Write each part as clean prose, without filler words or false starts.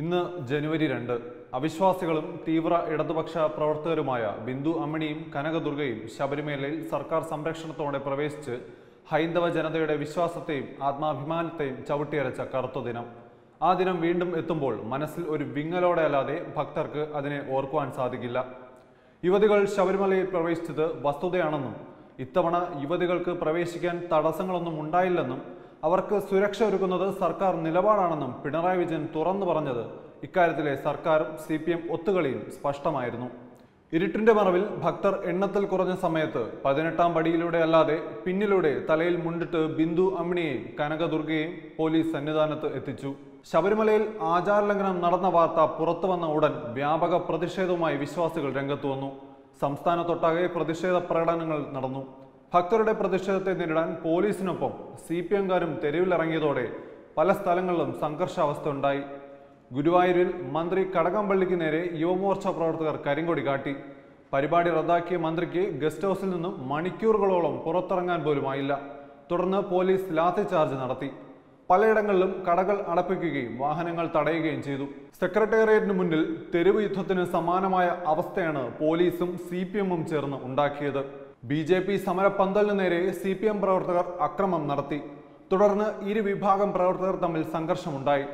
ഇന്ന് ജനുവരി 2 അവിശ്വാസികളും തീവ്ര ഇടതുപക്ഷ പ്രവർത്തകരുമായ ബിന്ദു അമ്മിണിയും കനകദുർഗയും ശബരിമലയിൽ സർക്കാർ സംരക്ഷണത്തോടെ പ്രവേശിച്ച് ഹൈന്ദവ ജനതയുടെ വിശ്വാസത്തെയും ആത്മാഭിമാനത്തെയും ചവിട്ടിയരച്ച കറുത്ത ദിനം. ആ ദിനം വീണ്ടും എത്തുമ്പോൾ മനസ്സിൽ ഒരു വിങ്ങലോടെ അല്ലാതെ ഭക്തർക്ക് അതിനെ ഓർക്കുവാൻ സാധിക്കില്ല. യുവതികൾ ശബരിമലയിൽ പ്രവേശിച്ചത് വസ്തുതയാണെന്നും ഇത്തവണ യുവതികൾക്ക് പ്രവേശിക്കാൻ തടസ്സങ്ങളൊന്നും ഉണ്ടായില്ലെന്നും അവർക്ക് സുരക്ഷ ഒരുക്കുന്നത് സർക്കാർ നിലപാടാണെന്നും പിണറായി വിജയൻ തുറന്നു പറഞ്ഞത് ഇക്കാര്യത്തിലെ സർക്കാരും CPM ഒത്തുകളിയും സ്പഷ്ടമായിരുന്നു. ഇരുട്ടിന്റെ മറവിൽ ഭക്തർ എണ്ണത്തിൽ കുറഞ്ഞ സമയത്ത് 18ാം പടിയിലൂടെ അല്ലാതെ പിന്നിലൂടെ തലയിൽ മുണ്ടിട്ട് ബിന്ദു അമ്മിണിയെയും കനകദുർഗയെയും പോലീസ് സന്നിധാനത്ത് എത്തിച്ചു. ശബരിമലയിൽ ആചാരലംഘനം നടന്ന വാർത്ത പുറത്തു വന്ന ഉടൻ വ്യാപക പ്രതിഷേധവുമായി വിശ്വാസികൾ രംഗത്ത് വന്നു. സംസ്ഥാനത്തൊട്ടാകെ പ്രതിഷേധ പ്രകടനങ്ങൾ നടന്നു. ഭക്തരുടെ പ്രതിഷേധത്തെ നേരിടാൻ പോലീസിനൊപ്പം CPMകാരും തെരുവിലിറങ്ങിയതോടെ പല സ്ഥലങ്ങളിലും സംഘർഷാവസ്ഥ ഉണ്ടായി. ഗുരുവായൂരിൽ മന്ത്രി കടകംപള്ളിക്ക് നേരെ യുവമോർച്ച പ്രവർത്തകർ കരിങ്കൊടി കാട്ടി. പരിപാടി റദ്ദാക്കിയ മന്ത്രിക്ക് ഗസ്റ്റ് ഹൗസിൽ നിന്നും മണിക്കൂറുകളോളം പുറത്തിറങ്ങാൻ പോലുമായില്ല. തുടർന്ന് പോലീസ് ലാത്തി ചാർജ് നടത്തി. പലയിടങ്ങളിലും കടകൾ അടപ്പിക്കുകയും വാഹനങ്ങൾ തടയുകയും ചെയ്തു. സെക്രട്ടേറിയറ്റിന് മുന്നിൽ തെരുവ് യുദ്ധത്തിന് സമാനമായ അവസ്ഥയാണ് പോലീസും CPMഉം ചേർന്ന് ഉണ്ടാക്കിയത്. BJP സമരപ്പന്തലിന് നേരെ CPM പ്രവർത്തകർ അക്രമം നടത്തി. തുടർന്ന് ഇരു വിഭാഗം പ്രവർത്തകർ തമ്മിൽ സംഘർഷമുണ്ടായി.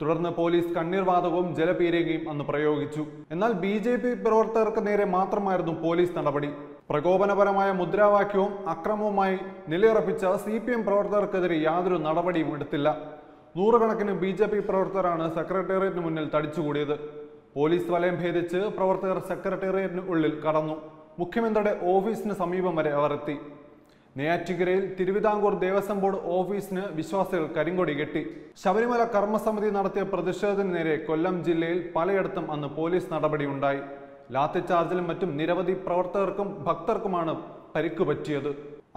തുടർന്ന് പോലീസ് കണ്ണീർവാതകവും ജലപീരകയും അന്ന് പ്രയോഗിച്ചു. എന്നാൽ BJP പ്രവർത്തകർക്ക് നേരെ മാത്രമായിരുന്നു പോലീസ് നടപടി. പ്രകോപനപരമായ മുദ്രാവാക്യവും അക്രമവുമായി നിലയുറപ്പിച്ച CPM പ്രവർത്തകർക്കെതിരെ യാതൊരു നടപടിയും എടുത്തില്ല. നൂറുകണക്കിന് BJP പ്രവർത്തകരാണ് സെക്രട്ടേറിയറ്റിന് മുന്നിൽ തടിച്ചുകൂടിയത്. പോലീസ് വലയം ഭേദിച്ച് പ്രവർത്തകർ സെക്രട്ടേറിയറ്റിന് ഉള്ളിൽ കടന്നു. മുഖ്യമന്ത്രിയുടെ ഓഫീസിന് സമീപം വരെ അവർ എത്തി. നെയ്യാറ്റിൻകരയിൽ തിരുവിതാംകൂർ ദേവസ്വം ബോർഡ് ഓഫീസിന് വിശ്വാസികൾ കരിങ്കൊടി കെട്ടി. ശബരിമല കർമ്മസമിതി നടത്തിയ പ്രതിഷേധത്തിന് നേരെ കൊല്ലം ജില്ലയിൽ പലയിടത്തും അന്ന് പോലീസ് നടപടിയുണ്ടായി. ലാത്തിചാർജിലും മറ്റും നിരവധി പ്രവർത്തകർക്കും ഭക്തർക്കുമാണ് പരിക്ക് പറ്റിയത്.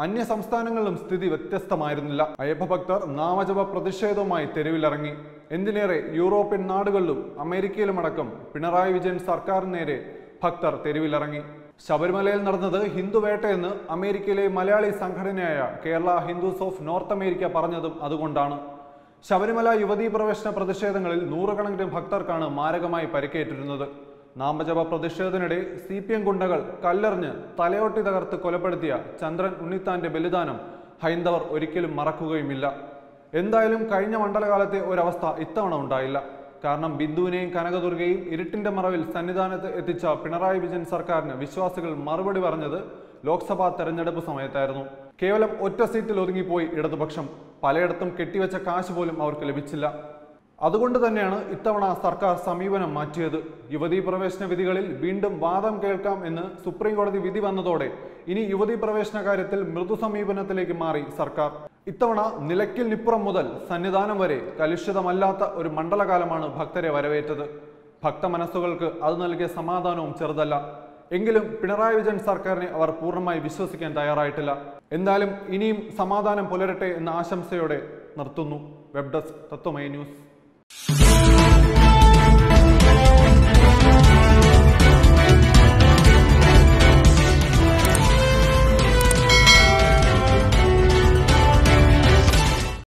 അന്യ സംസ്ഥാനങ്ങളിലും സ്ഥിതി വ്യത്യസ്തമായിരുന്നില്ല. അയ്യപ്പഭക്തർ നാമജപ പ്രതിഷേധവുമായി തെരുവിലിറങ്ങി. എന്തിനേറെ യൂറോപ്യൻ നാടുകളിലും അമേരിക്കയിലുമടക്കം പിണറായി വിജയൻ സർക്കാരിന് നേരെ ഭക്തർ തെരുവിലിറങ്ങി. ശബരിമലയിൽ നടന്നത് ഹിന്ദുവേട്ടയെന്ന് അമേരിക്കയിലെ മലയാളി സംഘടനയായ Kerala Hindus of North America പറഞ്ഞതും അതുകൊണ്ടാണ്. ശബരിമല യുവതീ പ്രവേശന പ്രതിഷേധങ്ങളിൽ നൂറുകണക്കിന് ഭക്തർക്കാണ് മാരകമായി പരിക്കേറ്റിരുന്നത്. നാമജപ പ്രതിഷേധത്തിനിടെ CPM ഗുണ്ടകൾ കല്ലെറിഞ്ഞ് തലയോട്ടി തകർത്ത് കൊലപ്പെടുത്തിയ ചന്ദ്രൻ ഉണ്ണിത്താന്റെ ബലിദാനം ഹൈന്ദവർ ഒരിക്കലും മറക്കുകയുമില്ല. എന്തായാലും കഴിഞ്ഞ മണ്ഡലകാലത്തെ ഒരവസ്ഥ ഇത്തവണ ഉണ്ടായില്ല. കാരണം ബിന്ദുവിനെയും കനകദുർഗയെയും ഇരുട്ടിന്റെ മറവിൽ സന്നിധാനത്ത് എത്തിച്ച പിണറായി വിജയൻ സർക്കാരിന് വിശ്വാസികൾ മറുപടി പറഞ്ഞത് ലോക്സഭാ തെരഞ്ഞെടുപ്പ് സമയത്തായിരുന്നു. കേവലം ഒറ്റ സീറ്റിൽ ഒതുങ്ങിപ്പോയി ഇടതുപക്ഷം. പലയിടത്തും കെട്ടിവെച്ച കാശ് പോലും അവർക്ക് ലഭിച്ചില്ല. അതുകൊണ്ട് തന്നെയാണ് ഇത്തവണ സർക്കാർ സമീപനം മാറ്റിയത്. യുവതീ പ്രവേശന വിധികളിൽ വീണ്ടും വാദം കേൾക്കാം എന്ന് സുപ്രീംകോടതി വിധി വന്നതോടെ ഇനി യുവതീ പ്രവേശന കാര്യത്തിൽ മൃദു സമീപനത്തിലേക്ക് മാറി സർക്കാർ. ഇത്തവണ നിലയ്ക്കൽ നിപ്പുറം മുതൽ സന്നിധാനം വരെ കലുഷിതമല്ലാത്ത ഒരു മണ്ഡലകാലമാണ് ഭക്തരെ വരവേറ്റത്. ഭക്ത മനസ്സുകൾക്ക് അത് നൽകിയ സമാധാനവും ചെറുതല്ല. എങ്കിലും പിണറായി വിജയൻ സർക്കാരിനെ അവർ പൂർണ്ണമായി വിശ്വസിക്കാൻ തയ്യാറായിട്ടില്ല. എന്തായാലും ഇനിയും സമാധാനം പുലരട്ടെ എന്ന ആശംസയോടെ നിർത്തുന്നു. Web desk Tatwamayi news.